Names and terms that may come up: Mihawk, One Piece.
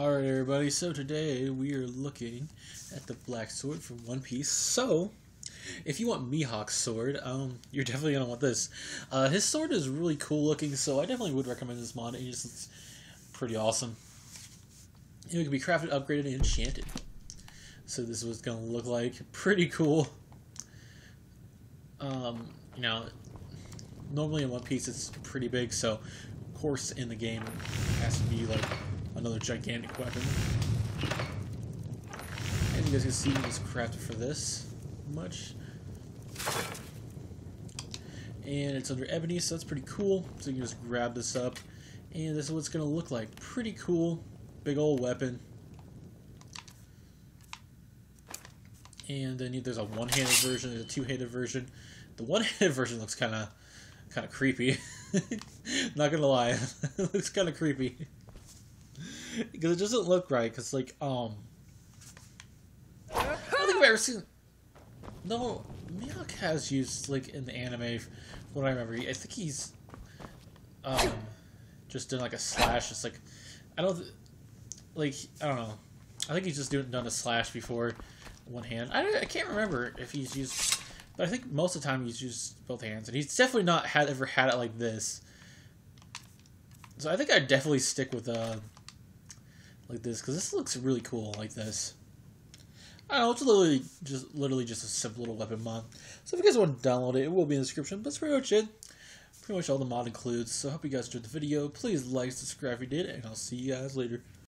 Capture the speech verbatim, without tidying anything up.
Alright everybody, so today we are looking at the black sword from One Piece. So, if you want Mihawk's sword, um, you're definitely going to want this. Uh, his sword is really cool looking, so I definitely would recommend this mod. It just looks pretty awesome. And it can be crafted, upgraded, and enchanted. So this is what it's going to look like. Pretty cool. Um, you know, normally in One Piece it's pretty big, so of course in the game it has to be like another gigantic weapon. And you guys can see it was crafted for this much. And it's under ebony, so that's pretty cool. So you can just grab this up. And this is what it's going to look like. Pretty cool. Big old weapon. And then there's a one-handed version, there's a two-handed version. The one-handed version looks kind of kind of creepy. Not going to lie. It looks kind of creepy. Because it doesn't look right, because, like, um... I don't think I've ever seen... No, Mihawk has used, like, in the anime, what I remember, I think he's, um, just done, like, a slash, just, like, I don't, like, I don't know, I think he's just doing, done a slash before, one hand. I, I can't remember if he's used, but I think most of the time he's used both hands, and he's definitely not had ever had it like this. So I think I'd definitely stick with, uh, like this, because this looks really cool like this. I don't know, it's literally just, literally just a simple little weapon mod. So if you guys want to download it, it will be in the description, but that's pretty much it. Pretty much all the mod includes, so I hope you guys enjoyed the video. Please like, subscribe if you did, and I'll see you guys later.